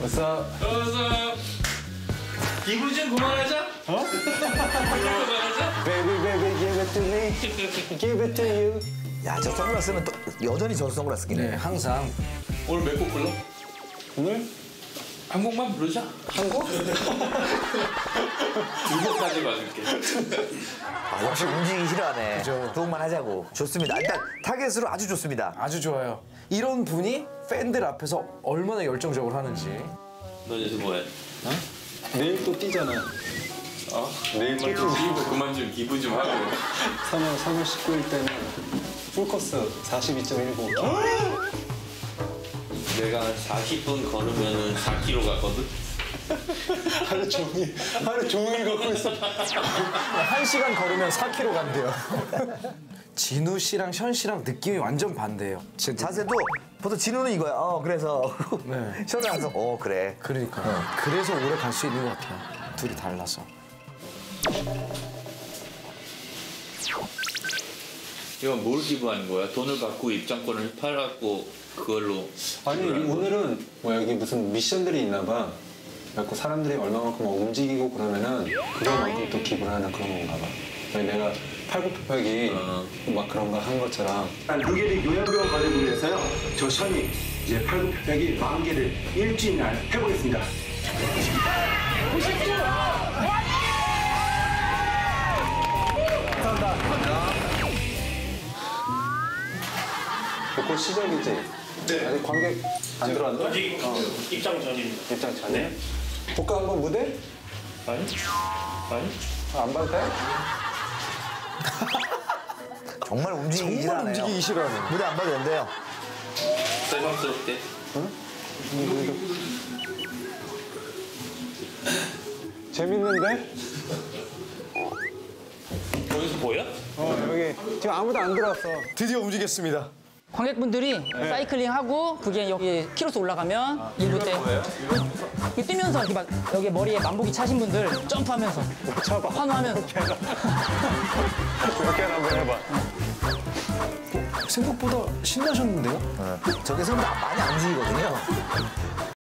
What's up? 기분 좀 그만하자. 어? Baby, baby, give it to me. Give it to you. 야, 저 선글라스는 또 여전히 저 선글라스긴 해. 항상. 오늘 몇 곡 불러? 오늘? 한 곡만 부르자. 한 곡? 2곡까지 맞을게. 아, 역시 움직이기 싫어하네. 그죠. 그것만 하자고. 좋습니다. 일단 타겟으로 아주 좋습니다. 아주 좋아요. 이런 분이 팬들 앞에서 얼마나 열정적으로 하는지. 너 요즘 뭐해? 어? 내일 또 뛰잖아. 어? 내일만 좀 쉬고 그만 좀 기부 좀 하고. 3월 19일 때는 풀코스 42.1km. 내가 40분 걸으면 4km 갔거든? 하루 종일 걷고 있어. 1시간 걸으면 4km 간대요. 진우 씨랑 션 씨랑 느낌이 완전 반대예요. 자세도 보통 진우는 이거야. 어, 그래서. 네. 션은 항상 어, 그래. 그러니까. 네. 그래서 오래 갈 수 있는 것 같아요. 둘이 달라서. 이건 뭘 기부하는 거야? 돈을 받고 입장권을 팔았고 그걸로. 아니, 오늘은 뭐 여기 무슨 미션들이 있나 봐. 그래서 사람들이 얼마만큼 움직이고 그러면은 그거만큼 또 기부를 하는 그런 건가 봐. 내가 팔굽혀펴기 막 그런 거 한 것처럼. 루겔이 요양병원 가지고 그래서요. 저 션이 이제 팔굽혀펴기 10,000개를 일주일 날 해보겠습니다. 감사합니다. 곧 시작이지? 네. 아직 관객 안 들어왔나? 아직 입장 전입니다. 입장 전에? 네. 볼까 한번 무대? 아니? 아니? 아, 안 봐도 돼? 정말 움직이기 싫어하네요. 무대 안 봐도 된대요. 죄송스럽게. 응? 재밌는데? 거기서 보여? 어, 여기. 지금 아무도 안 들어왔어. 드디어 움직였습니다. 관객분들이 네. 사이클링하고 그게 여기 키로수 올라가면 아, 일부 때 뛰면서 이렇게 막 여기 머리에 만보기 차신 분들 점프하면서 쳐봐. 환호하면서 이렇게 한번 해봐. 생각보다 신나셨는데요? 네. 저게 생각보다 많이 안 움직이거든요.